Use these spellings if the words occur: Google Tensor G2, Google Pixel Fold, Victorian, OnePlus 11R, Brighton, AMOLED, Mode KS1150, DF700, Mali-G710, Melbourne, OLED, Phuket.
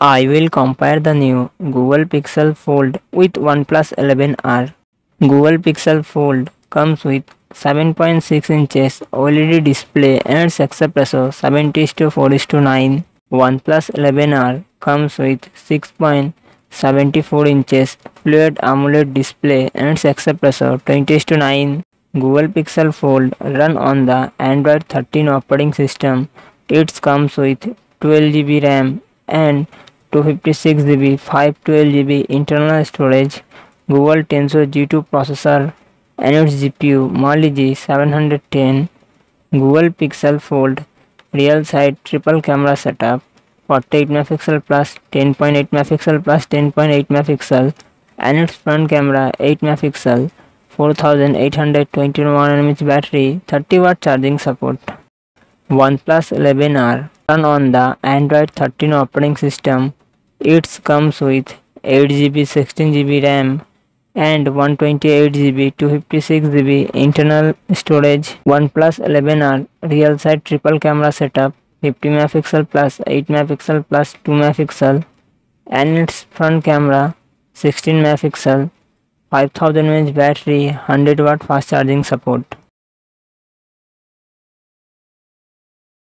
I will compare the new Google Pixel Fold with OnePlus 11R. Google Pixel Fold comes with 7.6 inches OLED display and success ratio 70:4:9. OnePlus 11R comes with 6.74 inches Fluid AMOLED display and success ratio 20:9. Google Pixel Fold run on the Android 13 operating system. It comes with 12 GB RAM and 256 GB 512 GB internal storage, Google Tensor G2 processor, and its GPU Mali-G710. Google Pixel Fold real side triple camera setup, 48 MP plus 10.8 MP plus 10.8 MP, and its front camera 8 MP, 4821 mAh battery, 30-watt charging support. OnePlus 11R run on the Android 13 operating system. It comes with 8 GB 16 GB RAM and 128 GB 256 GB internal storage. OnePlus 11R real side triple camera setup, 50 MP plus 8 MP plus 2 MP, and its front camera 16 MP, 5000 mAh battery, 100-watt fast charging support.